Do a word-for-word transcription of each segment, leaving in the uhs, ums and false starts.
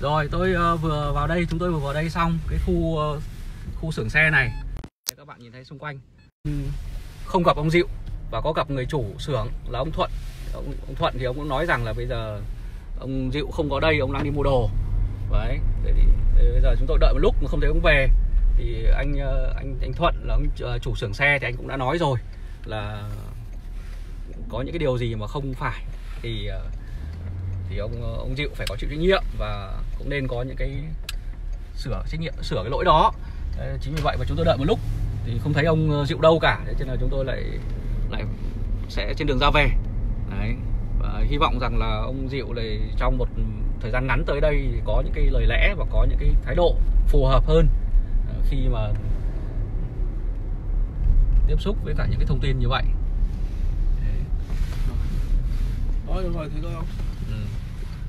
Rồi tôi uh, vừa vào đây, chúng tôi vừa vào đây xong cái khu uh, khu xưởng xe này. Để các bạn nhìn thấy xung quanh. Không gặp ông Dịu và có gặp người chủ xưởng là ông Thuận. Ông, ông Thuận thì ông cũng nói rằng là bây giờ ông Dịu không có đây, ông đang đi mua đồ. Đấy, thế thì, thế bây giờ chúng tôi đợi một lúc mà không thấy ông về thì anh anh anh Thuận là ông chủ xưởng xe thì anh cũng đã nói rồi là có những cái điều gì mà không phải thì thì ông ông Dịu phải có chịu trách nhiệm và cũng nên có những cái sửa trách nhiệm sửa cái lỗi đó. Đấy, chính vì vậy mà chúng tôi đợi một lúc thì không thấy ông Dịu đâu cả, thế nên là chúng tôi lại lại sẽ trên đường ra về. Đấy, và hy vọng rằng là ông Dịu này trong một thời gian ngắn tới đây thì có những cái lời lẽ và có những cái thái độ phù hợp hơn khi mà tiếp xúc với cả những cái thông tin như vậy. Đấy, được rồi, thấy tôi không? Ừ.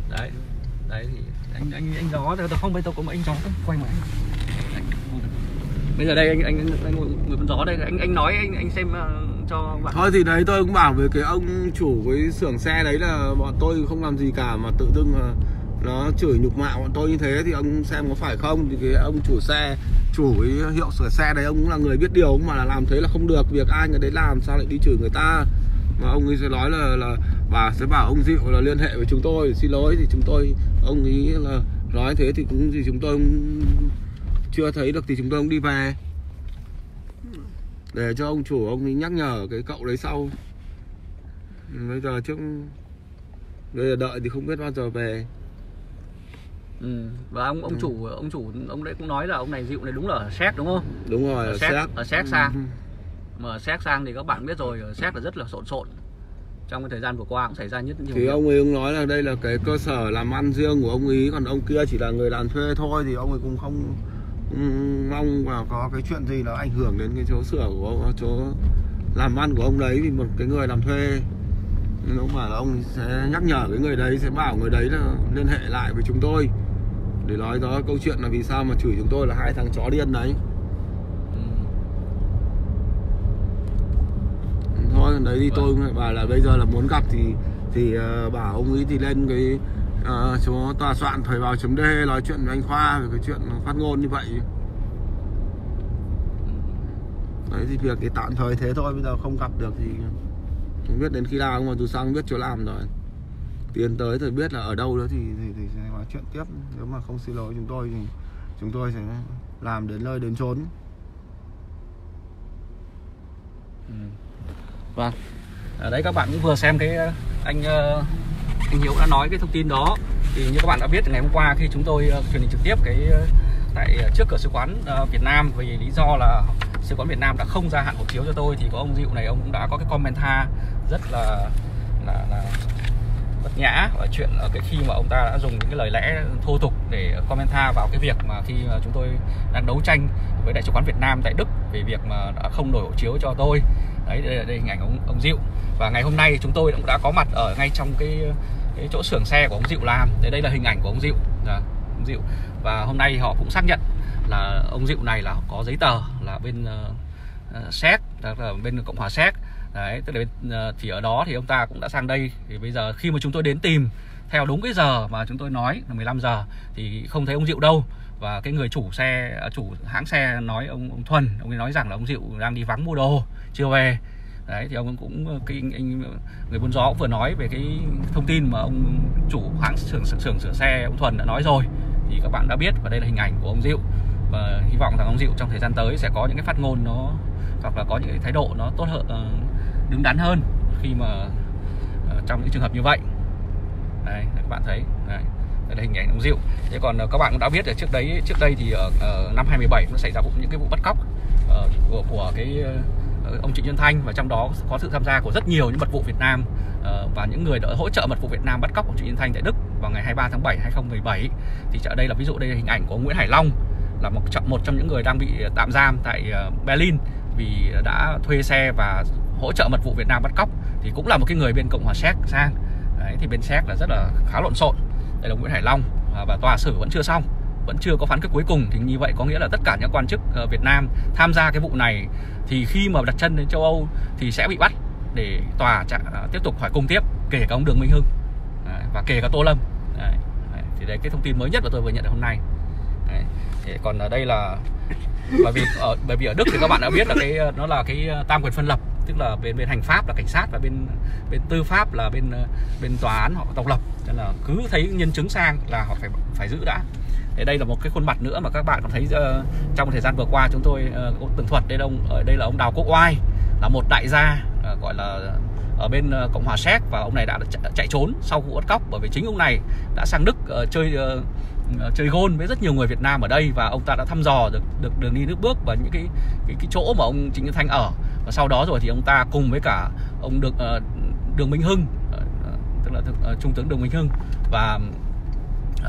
Đấy, đấy thì anh anh anh gió tôi không biết tôi có mà anh gió quay mà. Đấy. Bây giờ đây anh anh anh ngồi con gió đây, anh anh nói anh anh xem cho bạn. Thôi thì đấy, tôi cũng bảo với cái ông chủ với xưởng xe đấy là bọn tôi không làm gì cả mà tự dưng nó chửi nhục mạ bọn tôi như thế thì ông xem có phải không. Thì cái ông chủ xe, chủ cái hiệu sửa xe đấy, ông cũng là người biết điều mà là làm thế là không được, việc ai người đấy làm sao lại đi chửi người ta. Mà ông ấy sẽ nói là là bà sẽ bảo ông Dịu là liên hệ với chúng tôi xin lỗi, thì chúng tôi ông ấy là nói thế thì cũng gì chúng tôi cũng chưa thấy được thì chúng tôi cũng đi về để cho ông chủ ông ấy nhắc nhở cái cậu đấy sau. Bây giờ trước bây giờ đợi thì không biết bao giờ về. Ừ. Và ông ông ừ. chủ ông chủ ông đấy cũng nói là ông này Dịu này đúng là ở Séc đúng không? Đúng rồi, ở Séc, ở Séc sang. Ừ. Mà ở Séc sang thì các bạn biết rồi, ở Séc là rất là xộn xộn. Trong cái thời gian vừa qua cũng xảy ra nhất nhiều. Thì ông ấy ông nói là đây là cái cơ sở làm ăn riêng của ông ấy, còn ông kia chỉ là người làm thuê thôi, thì ông ấy cũng không mong là có cái chuyện gì nó ảnh hưởng đến cái chỗ sửa của ông, chỗ làm ăn của ông đấy, vì một cái người làm thuê. Nó bảo là ông sẽ nhắc nhở cái người đấy, sẽ bảo người đấy là liên hệ lại với chúng tôi để nói đó câu chuyện là vì sao mà chửi chúng tôi là hai thằng chó điên đấy. Ừ. Thôi đấy thì tôi cũng bảo là bây giờ là muốn gặp thì thì uh, bảo ông ấy thì lên cái uh, chỗ tòa soạn Thời báo chấm de nói chuyện với anh Khoa về cái chuyện phát ngôn như vậy. Đấy thì việc thì tạm thời thế thôi, bây giờ không gặp được thì không biết đến khi nào, mà dù sao không biết chỗ làm rồi. Tiến tới thì biết là ở đâu nữa thì, thì, thì sẽ nói chuyện tiếp. Nếu mà không xin lỗi chúng tôi thì chúng tôi sẽ làm đến nơi đến chốn. Ừ. Vâng. Ở đấy các bạn cũng vừa xem cái anh, anh Hiếu đã nói cái thông tin đó. Thì như các bạn đã biết ngày hôm qua khi chúng tôi truyền hình trực tiếp cái tại trước cửa sứ quán Việt Nam, vì lý do là sứ quán Việt Nam đã không gia hạn hộ chiếu cho tôi, thì có ông Dịu này ông cũng đã có cái comment tha rất là là, là bất nhã ở chuyện ở cái khi mà ông ta đã dùng những cái lời lẽ thô tục để comment tha vào cái việc mà khi mà chúng tôi đang đấu tranh với đại sứ quán Việt Nam tại Đức về việc mà đã không đổi hộ chiếu cho tôi. Đấy, đây là hình ảnh ông ông Dịu. Và ngày hôm nay chúng tôi cũng đã có mặt ở ngay trong cái cái chỗ xưởng xe của ông Dịu làm. Đấy, đây là hình ảnh của ông Dịu. À, ông Dịu. Và hôm nay họ cũng xác nhận là ông Dịu này là có giấy tờ là bên uh, Séc, là bên Cộng hòa Séc. Đấy, tức là bên, uh, thì ở đó thì ông ta cũng đã sang đây. Thì bây giờ khi mà chúng tôi đến tìm theo đúng cái giờ mà chúng tôi nói là mười lăm giờ thì không thấy ông Dịu đâu. Và cái người chủ xe chủ hãng xe nói ông ông Thuần, ông ấy nói rằng là ông Dịu đang đi vắng mua đồ, chưa về. Đấy thì ông cũng cái anh người buôn gió cũng vừa nói về cái thông tin mà ông chủ hãng xưởng xưởng sửa xe ông Thuần đã nói rồi. Thì các bạn đã biết, và đây là hình ảnh của ông Dịu. Và hy vọng rằng ông Dịu trong thời gian tới sẽ có những cái phát ngôn nó hoặc là có những cái thái độ nó tốt hơn, đứng đắn hơn khi mà trong những trường hợp như vậy. Đấy, các bạn thấy. Đấy, đây là hình ảnh ông Dịu. Thế còn các bạn cũng đã biết ở trước đấy trước đây thì ở, ở năm hai không một bảy nó xảy ra cũng những cái vụ bắt cóc uh, của của cái uh, ông Trịnh Xuân Thanh, và trong đó có sự tham gia của rất nhiều những mật vụ Việt Nam uh, và những người đã hỗ trợ mật vụ Việt Nam bắt cóc ông Trịnh Xuân Thanh tại Đức vào ngày hai mươi ba tháng bảy hai nghìn không trăm mười bảy. Thì ở đây là ví dụ, đây là hình ảnh của ông Nguyễn Hải Long, là một một trong những người đang bị tạm giam tại Berlin vì đã thuê xe và hỗ trợ mật vụ Việt Nam bắt cóc, thì cũng là một cái người bên Cộng hòa Séc sang. Đấy, thì bên Séc là rất là khá lộn xộn. Đây là Nguyễn Hải Long, và tòa xử vẫn chưa xong, vẫn chưa có phán quyết cuối cùng. Thì như vậy có nghĩa là tất cả những quan chức Việt Nam tham gia cái vụ này thì khi mà đặt chân đến châu Âu thì sẽ bị bắt để tòa tiếp tục hỏi cung tiếp, kể cả ông Đường Minh Hưng và kể cả Tô Lâm. Đấy. Thì đấy cái thông tin mới nhất mà tôi vừa nhận được hôm nay. Đấy. Thì còn ở đây là bởi vì ở bởi vì ở Đức thì các bạn đã biết là cái nó là cái tam quyền phân lập, tức là bên bên hành pháp là cảnh sát và bên bên tư pháp là bên bên tòa án họ độc lập, nên là cứ thấy nhân chứng sang là họ phải phải giữ đã. Thì đây là một cái khuôn mặt nữa mà các bạn có thấy uh, trong thời gian vừa qua chúng tôi uh, cũng tường thuật đây ông ở đây là ông Đào Quốc Oai, là một đại gia uh, gọi là ở bên uh, Cộng hòa Séc, và ông này đã ch chạy trốn sau vụ bắt cóc, bởi vì chính ông này đã sang Đức uh, chơi uh, chơi gôn với rất nhiều người Việt Nam ở đây, và ông ta đã thăm dò được được đường đi nước bước và những cái cái, cái chỗ mà ông Trịnh Xuân Thanh ở, và sau đó rồi thì ông ta cùng với cả ông được uh, Đường Minh Hưng, uh, tức là uh, Trung tướng Đường Minh Hưng và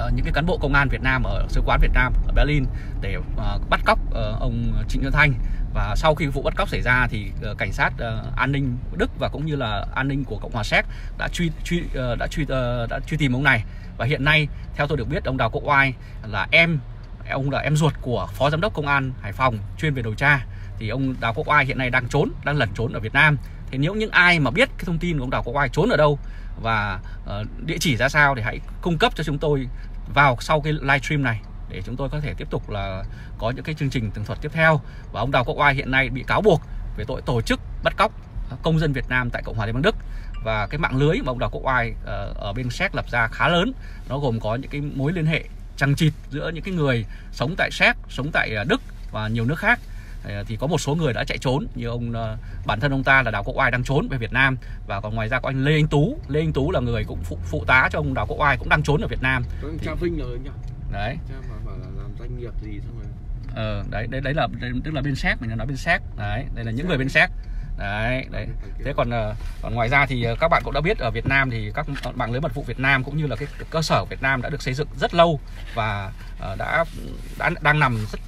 Uh, những cái cán bộ công an Việt Nam ở sứ quán Việt Nam ở Berlin để uh, bắt cóc uh, ông Trịnh Xuân Thanh. Và sau khi vụ bắt cóc xảy ra thì uh, cảnh sát uh, an ninh Đức và cũng như là an ninh của Cộng hòa Séc đã truy truy uh, đã truy uh, đã truy tìm ông này. Và hiện nay theo tôi được biết, ông Đào Quốc Oai là em ông là em ruột của phó giám đốc công an Hải Phòng chuyên về điều tra. Thì ông Đào Quốc Oai hiện nay đang trốn, đang lẩn trốn ở Việt Nam. Thì nếu những ai mà biết cái thông tin của ông Đào Quốc Oai trốn ở đâu và uh, địa chỉ ra sao thì hãy cung cấp cho chúng tôi vào sau cái live stream này, để chúng tôi có thể tiếp tục là có những cái chương trình tường thuật tiếp theo. Và ông Đào Quốc Oai hiện nay bị cáo buộc về tội tổ chức bắt cóc công dân Việt Nam tại Cộng hòa Liên bang Đức. Và cái mạng lưới mà ông Đào Quốc Oai uh, ở bên Séc lập ra khá lớn, nó gồm có những cái mối liên hệ chằng chịt giữa những cái người sống tại Séc, sống tại Đức và nhiều nước khác. Thì có một số người đã chạy trốn, như ông bản thân ông ta là Đào Quốc Oai đang trốn về Việt Nam, và còn ngoài ra có anh Lê Anh Tú, Lê Anh Tú là người cũng phụ, phụ tá cho ông Đào Quốc Oai cũng đang trốn ở Việt Nam. Cha Vinh rồi nhỉ? Đấy. Cha mà bảo là làm doanh nghiệp gì xong rồi. Ờ đấy, đấy đấy là đấy, tức là bên Séc, mình nói bên Séc. Đấy, đây là những người bên Séc. Đấy, đấy. Thế còn còn ngoài ra thì các bạn cũng đã biết ở Việt Nam thì các mạng lưới mật vụ Việt Nam cũng như là cái cơ sở Việt Nam đã được xây dựng rất lâu và đã đã đang nằm rất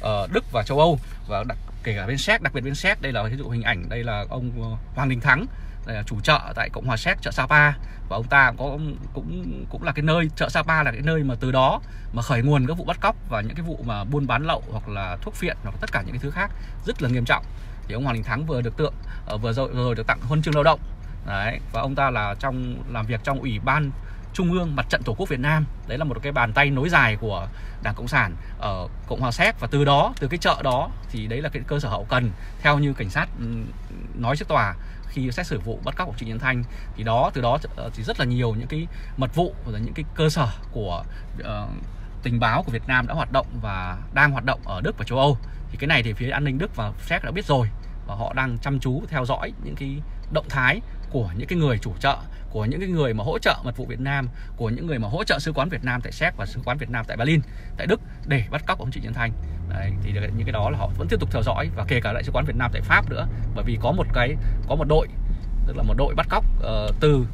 ở Đức và châu Âu, và đặc, kể cả bên Séc, đặc biệt bên Séc. Đây là ví dụ hình ảnh, đây là ông Hoàng Đình Thắng, đây là chủ chợ tại Cộng hòa Séc, chợ Sapa, và ông ta có cũng cũng là cái nơi chợ Sapa là cái nơi mà từ đó mà khởi nguồn các vụ bắt cóc và những cái vụ mà buôn bán lậu hoặc là thuốc phiện hoặc tất cả những cái thứ khác rất là nghiêm trọng. Thì ông Hoàng Đình Thắng vừa được tượng vừa rồi, vừa rồi được tặng huân chương lao động. Đấy, và ông ta là trong làm việc trong Ủy ban Trung ương Mặt trận Tổ quốc Việt Nam. Đấy là một cái bàn tay nối dài của Đảng Cộng sản ở Cộng hòa Séc, và từ đó, từ cái chợ đó thì đấy là cái cơ sở hậu cần theo như cảnh sát nói trước tòa khi xét xử vụ bắt cóc của Trịnh Xuân Thanh. Thì đó, từ đó thì rất là nhiều những cái mật vụ và những cái cơ sở của uh, tình báo của Việt Nam đã hoạt động và đang hoạt động ở Đức và châu Âu. Thì cái này thì phía an ninh Đức và Séc đã biết rồi, và họ đang chăm chú theo dõi những cái động thái của những cái người chủ chợ, của những cái người mà hỗ trợ mật vụ Việt Nam, của những người mà hỗ trợ sứ quán Việt Nam tại Séc và sứ quán Việt Nam tại Berlin, tại Đức để bắt cóc ông Trịnh Xuân Thanh. Đấy, thì những cái đó là họ vẫn tiếp tục theo dõi, và kể cả đại sứ quán Việt Nam tại Pháp nữa, bởi vì có một cái có một đội, tức là một đội bắt cóc uh, từ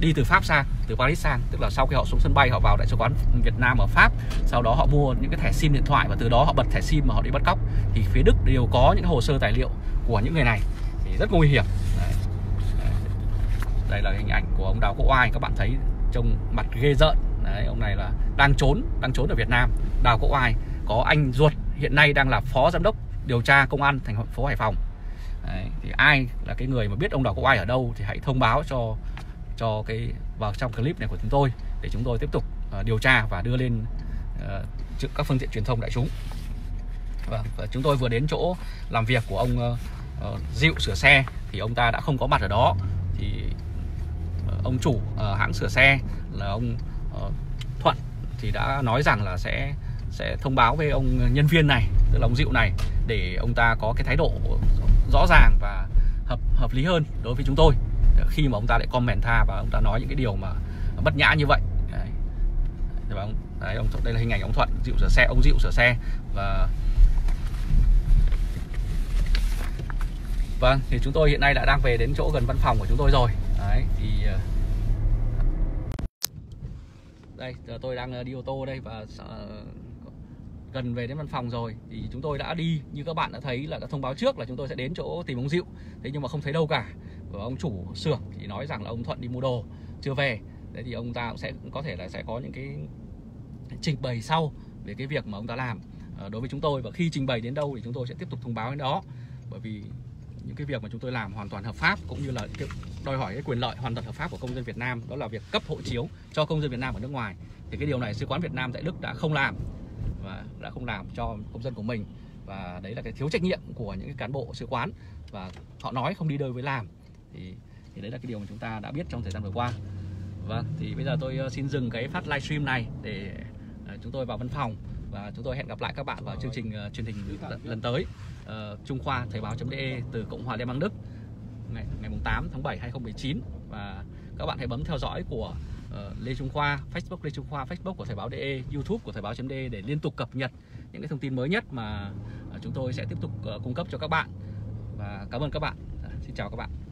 đi từ Pháp sang, từ Paris sang, tức là sau khi họ xuống sân bay họ vào đại sứ quán Việt Nam ở Pháp, sau đó họ mua những cái thẻ SIM điện thoại và từ đó họ bật thẻ SIM mà họ đi bắt cóc. Thì phía Đức đều có những hồ sơ tài liệu của những người này, thì rất nguy hiểm. Đấy. Đây là hình ảnh của ông Đào Quốc Oai, các bạn thấy trông mặt ghê rợn. Đấy, ông này là đang trốn, đang trốn ở Việt Nam. Đào Quốc Oai có anh ruột hiện nay đang là phó giám đốc điều tra công an thành phố Hải Phòng. Đấy, thì ai là cái người mà biết ông Đào Quốc Oai ở đâu thì hãy thông báo cho cho cái vào trong clip này của chúng tôi để chúng tôi tiếp tục uh, điều tra và đưa lên uh, các phương tiện truyền thông đại chúng. Và, và chúng tôi vừa đến chỗ làm việc của ông uh, uh, Dịu sửa xe thì ông ta đã không có mặt ở đó. Thì ông chủ uh, hãng sửa xe là ông uh, Thuận thì đã nói rằng là sẽ sẽ thông báo với ông nhân viên này, tức là ông Dịu này, để ông ta có cái thái độ rõ ràng và hợp hợp lý hơn đối với chúng tôi khi mà ông ta lại comment tha và ông ta nói những cái điều mà bất nhã như vậy. Đấy. Và ông, đấy, ông đây là hình ảnh ông Thuận, Dịu sửa xe, ông Dịu sửa xe. Và vâng, thì chúng tôi hiện nay đã đang về đến chỗ gần văn phòng của chúng tôi rồi. Đấy, thì đây tôi đang đi ô tô đây và gần về đến văn phòng rồi. Thì chúng tôi đã đi, như các bạn đã thấy là đã thông báo trước là chúng tôi sẽ đến chỗ tìm ông Dịu, thế nhưng mà không thấy đâu cả. Và ông chủ xưởng thì nói rằng là ông Thuận đi mua đồ chưa về. Thế thì ông ta cũng sẽ cũng có thể là sẽ có những cái trình bày sau về cái việc mà ông ta làm đối với chúng tôi, và khi trình bày đến đâu thì chúng tôi sẽ tiếp tục thông báo đến đó. Bởi vì những cái việc mà chúng tôi làm hoàn toàn hợp pháp, cũng như là đòi hỏi cái quyền lợi hoàn toàn hợp pháp của công dân Việt Nam, đó là việc cấp hộ chiếu cho công dân Việt Nam ở nước ngoài. Thì cái điều này Sứ quán Việt Nam tại Đức đã không làm, và đã không làm cho công dân của mình, và đấy là cái thiếu trách nhiệm của những cái cán bộ sứ quán, và họ nói không đi đôi với làm. Thì, thì đấy là cái điều mà chúng ta đã biết trong thời gian vừa qua. Vâng, thì bây giờ tôi xin dừng cái phát livestream này để chúng tôi vào văn phòng, và chúng tôi hẹn gặp lại các bạn vào chương trình uh, truyền hình lần tới. uh, Trung Khoa, Thời báo.de từ Cộng hòa Liên bang Đức, ngày, ngày tám tháng bảy hai nghìn không trăm mười chín. Và các bạn hãy bấm theo dõi của uh, Lê Trung Khoa, Facebook Lê Trung Khoa, Facebook của Thời báo.de, YouTube của Thời báo.de để liên tục cập nhật những cái thông tin mới nhất mà uh, chúng tôi sẽ tiếp tục uh, cung cấp cho các bạn. Và cảm ơn các bạn. Uh, xin chào các bạn.